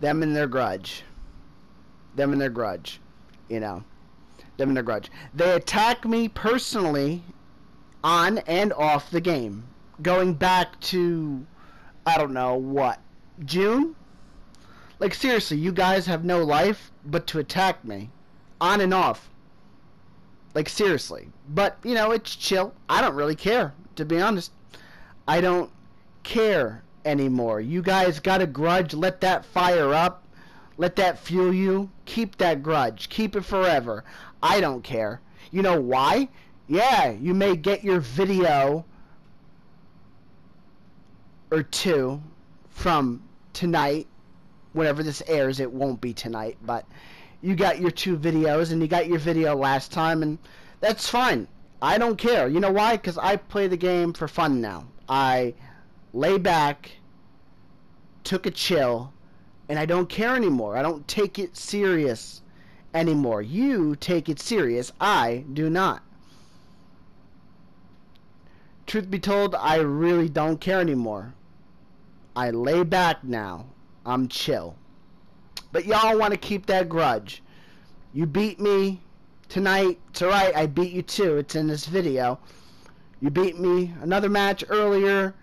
Them and their grudge. Them and their grudge. You know. Them and their grudge. They attack me personally on and off the game. Going back to, I don't know what, June? Like, seriously, you guys have no life but to attack me. On and off. Like, seriously. But, you know, it's chill. I don't really care, to be honest. I don't care anymore. You guys got a grudge. Let that fire up. Let that fuel you. Keep that grudge. Keep it forever. I don't care. You know why? Yeah, you may get your video or two from tonight. Whenever this airs, it won't be tonight, but you got your two videos and you got your video last time, and that's fine. I don't care. You know why? Because I play the game for fun now. I lay back, took a chill, and I don't care anymore. I don't take it serious anymore. You take it serious. I do not. Truth be told, I really don't care anymore. I lay back now. I'm chill. But y'all want to keep that grudge. You beat me tonight. It's alright. I beat you too. It's in this video. You beat me another match earlier.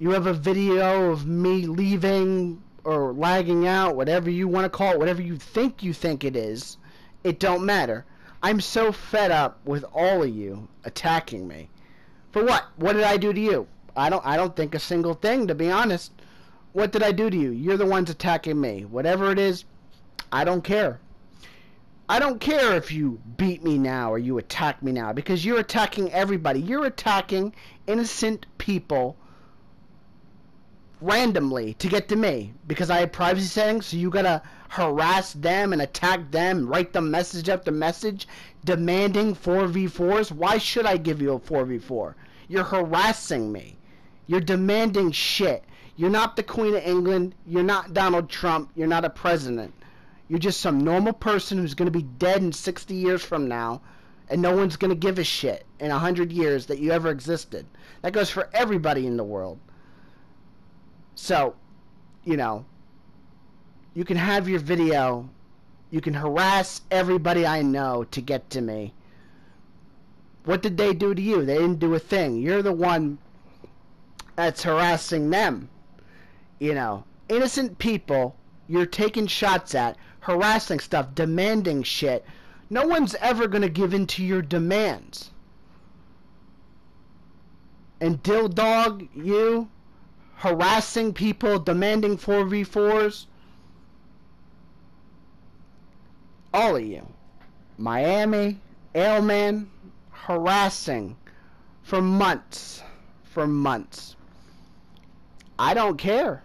You have a video of me leaving or lagging out, whatever you want to call it, whatever you think it is. It don't matter. I'm so fed up with all of you attacking me. For what? What did I do to you? I don't think a single thing, to be honest. What did I do to you? You're the ones attacking me. Whatever it is, I don't care. I don't care if you beat me now or you attack me now, because you're attacking everybody. You're attacking innocent people randomly to get to me because I have privacy settings, so you gotta harass them and attack them, write them message after message demanding 4v4s. Why should I give you a 4v4? You're harassing me. You're demanding shit. You're not the Queen of England. You're not Donald Trump. You're not a president. You're just some normal person who's going to be dead in 60 years from now, and no one's going to give a shit in 100 years that you ever existed. That goes for everybody in the world. So, you know, you can have your video. You can harass everybody I know to get to me. What did they do to you? They didn't do a thing. You're the one that's harassing them. You know, innocent people you're taking shots at, harassing stuff, demanding shit. No one's ever going to give in to your demands. And Dill Dog, you, harassing people, demanding 4v4s. All of you. Miami, Ailman, harassing for months. For months. I don't care.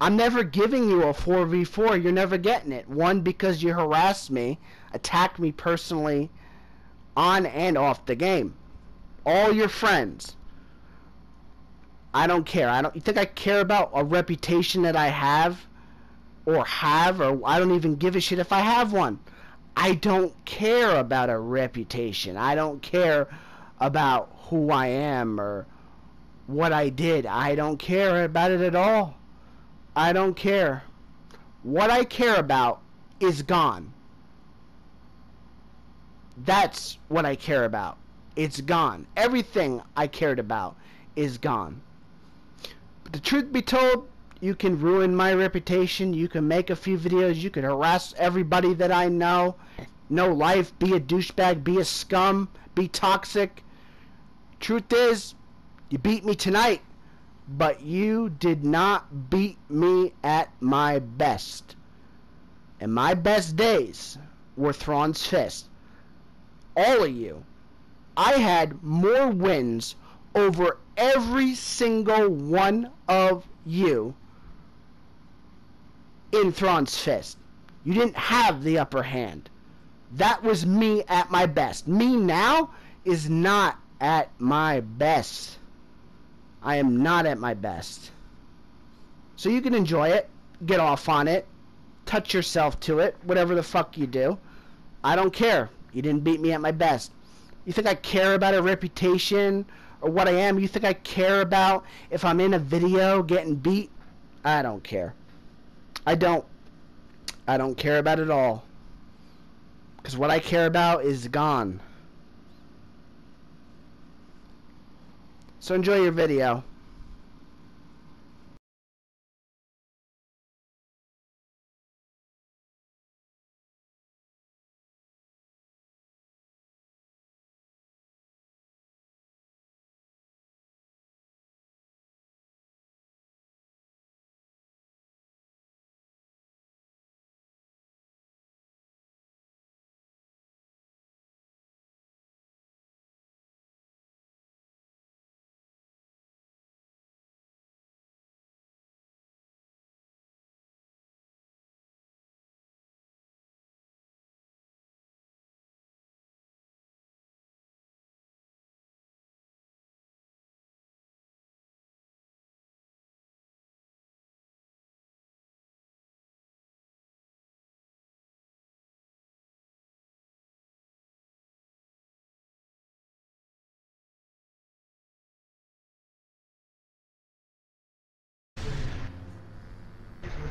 I'm never giving you a 4v4. You're never getting it. One, because you harassed me, attacked me personally on and off the game. All your friends. I don't care. You think I care about a reputation that I have? Or I don't even give a shit if I have one. I don't care about a reputation. I don't care about who I am or what I did. I don't care about it at all. I don't care. What I care about is gone. That's what I care about. It's gone. Everything I cared about is gone. But the truth be told, you can ruin my reputation. You can make a few videos. You can harass everybody that I know. No life. Be a douchebag. Be a scum. Be toxic. Truth is, you beat me tonight. But you did not beat me at my best. And my best days were Thrawns Fist. All of you. I had more wins over every single one of you in Thrawns Fist. You didn't have the upper hand. That was me at my best. Me now is not at my best. I am not at my best. So you can enjoy it, get off on it, touch yourself to it, whatever the fuck you do. I don't care. You didn't beat me at my best. You think I care about a reputation or what I am? You think I care about if I'm in a video getting beat? I don't care. I don't care about it all. Because what I care about is gone. So enjoy your video.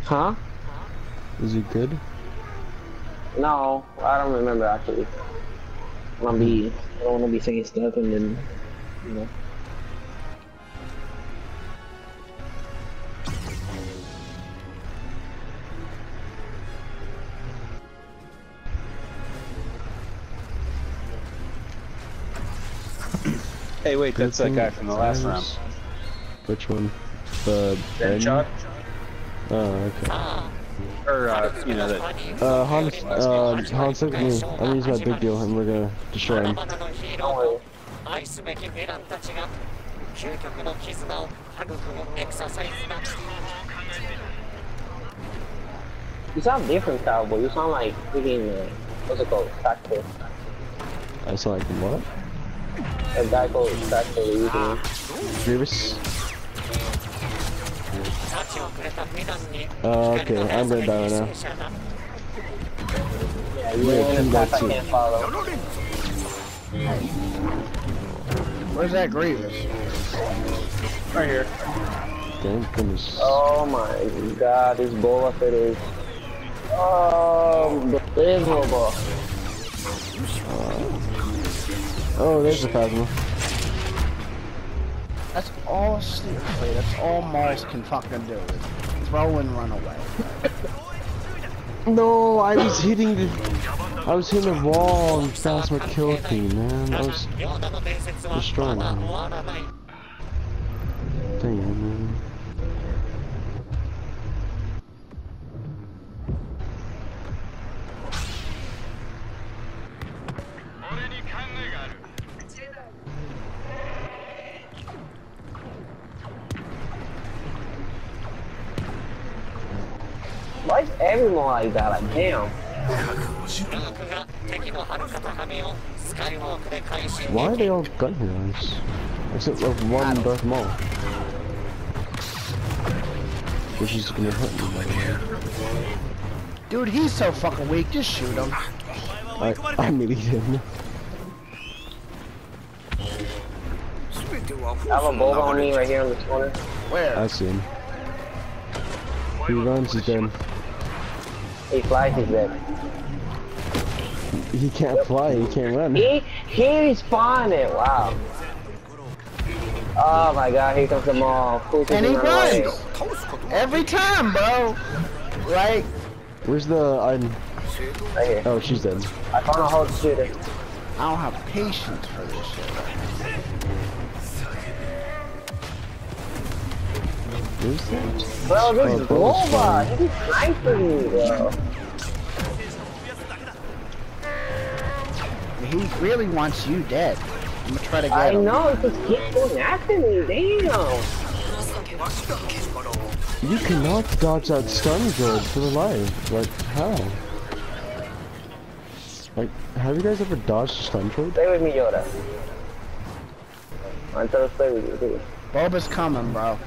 Huh? Is it good? No, I don't remember actually. I don't want to be saying stuff and then, you know. Hey, wait, that's that guy from the last round. Which one? The Deadshot? Oh, okay. Or, you know, that... Hans, look at me. I'm gonna use my big deal and we're gonna destroy him. Oh. You sound different, Cowboy. You sound like freaking, what's it called? Tactical. I sound like what? A guy called Tactical. Grievous? Okay, I'm gonna die right now. Yeah, I can't follow. Where's that Grievous? Right here. Thank goodness. Oh my god, this ball up it is. Oh, there is no ball. Oh, there's the Phasma. That's all, seriously, that's all Mars can fucking do is throw and run away. No, I was hitting the wall and Phasma killed me, man. I was destroying him. Dang it, man. Why is everyone like that? Like, damn. Why are they all gun heroes? Except for one Darth Maul. Which is gonna hurt me right here. Dude, he's so fucking weak. Just shoot him. I nearly hit him. I have a boba on me right here on this corner. Where? I see him. He runs, he's dead. He flies, he's dead. He can't fly, he can't run. He respawned, wow. Oh my god, here comes the Maul. And he runs! Every time, bro! Like... Where's the... Right here. Oh, she's dead. I found a whole shooter. I don't have patience for this shit. Who's that? Bro, this is Boba! He's sniping me, bro! He really wants you dead. I'm gonna try to get him. I know, he just keeps going after me, damn! You cannot dodge that stun guard for the life. Like, how? Like, have you guys ever dodged a stun guard? Stay with me, Yoda. I'm trying to stay with you, dude. Boba's coming, bro.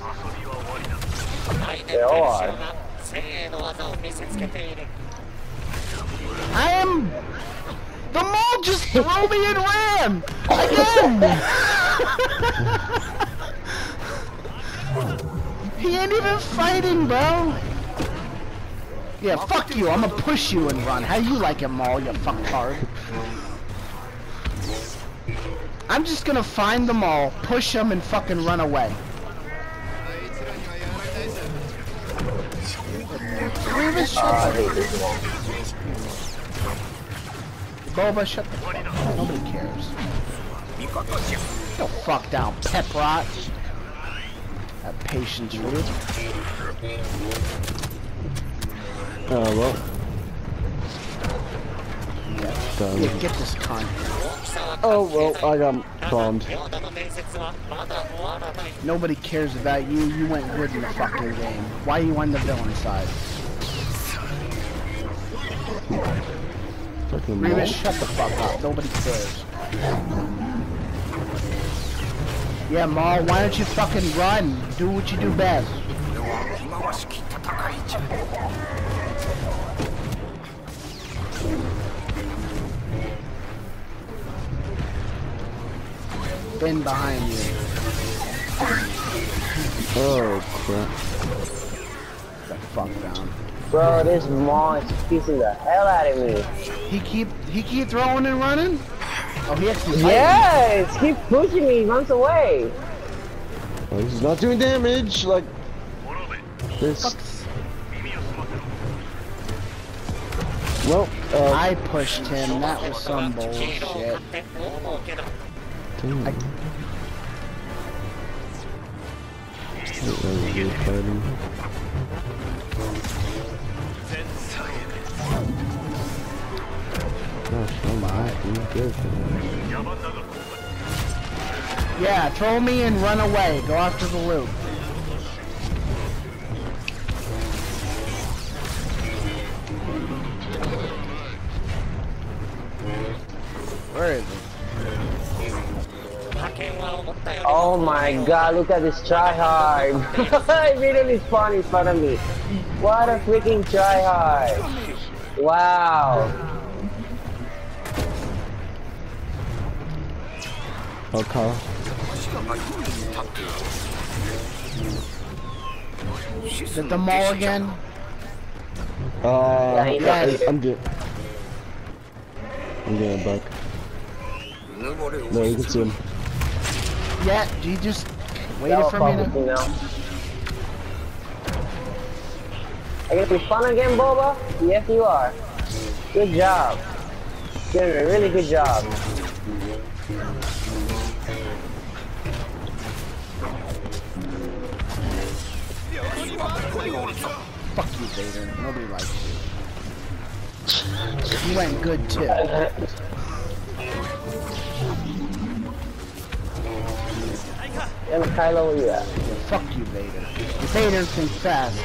They are. I am... The Maul just threw me and ran! Again! He ain't even fighting, bro. Yeah, fuck you. I'ma push you and run. How you like it, Maul, you fucktard? I'm just gonna find them all, push them, and fucking run away. Boba, shut the fuck up. Nobody cares. Go fuck down, pep rot. That patience rude. Oh, well. Yeah, get this con. Oh, well, I got bombed. Nobody cares about you. You went good in the fucking game. Why are you on the villain side? Fucking Remus, shut the fuck up. Nobody cares. Yeah, Maul, why don't you fucking run? Do what you do best. Bend behind you. Oh, crap. Get the fuck down. Bro, this launch is beating the hell out of me. He keep throwing and running? Oh, he actually yes! Keep pushing me, he runs away. Well, he's not doing damage, like... This... Fucks. Well, I pushed him, that was some bullshit. Damn. Yeah, throw me and run away. Go after the loot. Where is it? Oh my god, look at this tryhard. I immediately spawned in front of me. What a freaking tryhard. Wow. Okay. Is it the mall again? Yeah, I'm good. I'm getting back. No, you can see him. Yeah, do you just waited for me to... Are you gonna be fun again, Boba? Yes, you are. Good job. You're doing a really good job. Fuck you, Vader. Nobody likes you. You went good too. And Kylo, where you at? Fuck you, Vader. Vader can fast.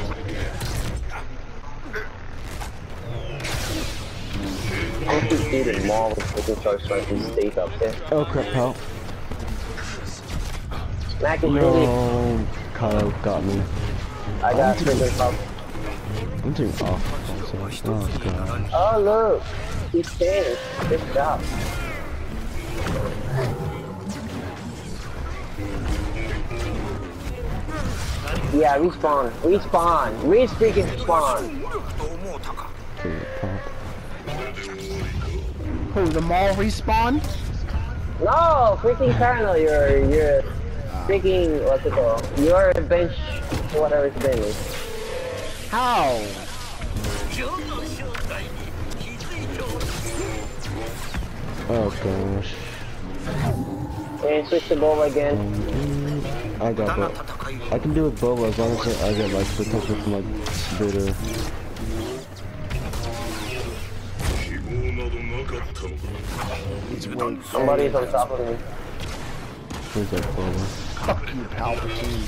I think this dude is Maul with the charge striking state up there. Oh crap, pal. Mac and no, Kylo got me. I got triggered up. I'm doing off. Oh, God. Oh, look! He's scared. Good job. Yeah, respawn. Respawn. Freaking respawn. Who, the mall respawn? No! Freaking Colonel, you're freaking, what's it called? You're a bench, whatever it's been. How? Oh gosh. And switch to Boba again. I got Boba. I can do with Boba as long as I get like potential from like Vader. Somebody's on top of me. Where's that Boba? Fuck you, Palpatine.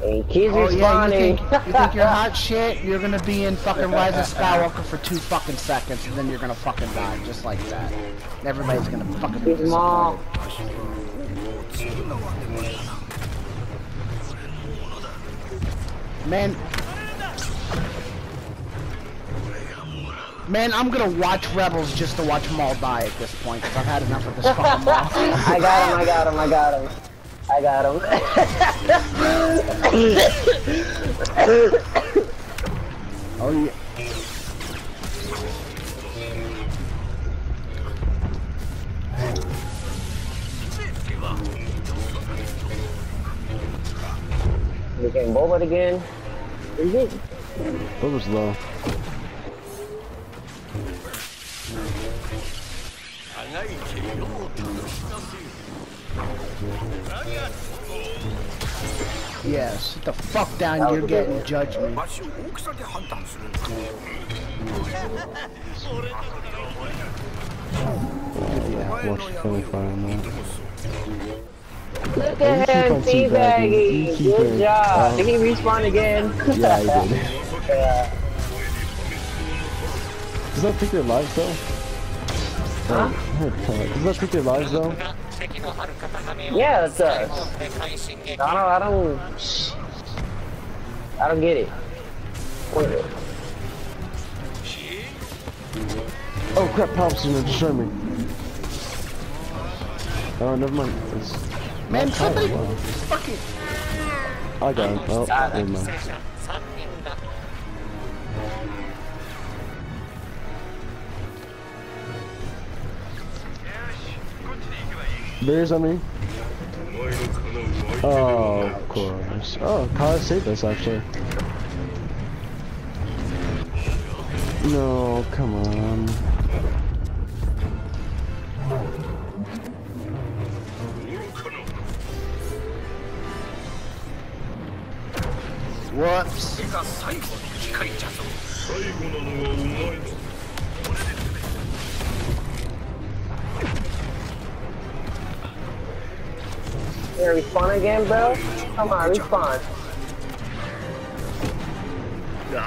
Hey, he's responding. Yeah, you think you're hot shit? You're gonna be in fucking Rise of Skywalker for 2 fucking seconds, and then you're gonna fucking die, just like that. Everybody's gonna fucking be disappointed. Man, I'm gonna watch Rebels just to watch Maul die at this point, because I've had enough of this fucking Maul. I got him. I got him. Oh yeah. We can boba again. Is it? Boba's low. Yeah, sit the fuck down, you're getting judgment. Yeah, watch the phone fire now. Look at him teabagging! Good job! Did he respawn again? Yeah, he did. Yeah. Does that take their lives though? Huh? Does that take their lives though? Yeah, it does. I don't get it. Wait. Oh crap, Pops is gonna destroy me. Oh, never mind. It's man, somebody fucking. I got him. Oh, never mind. Bears on me. Oh, of course. Oh, Kyle saved us actually. No, come on. Whoops. You're gonna respawn again, bro? Come on, respawn.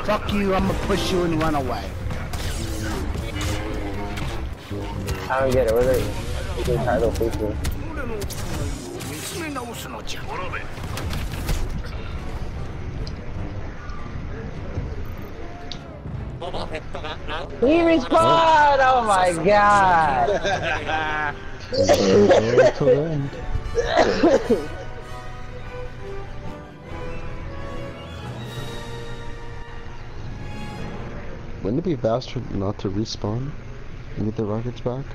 Fuck you, I'm gonna push you and run away. I don't get it, where they get title people. He respawned! Oh my god! Wouldn't it be faster not to respawn and get the rockets back?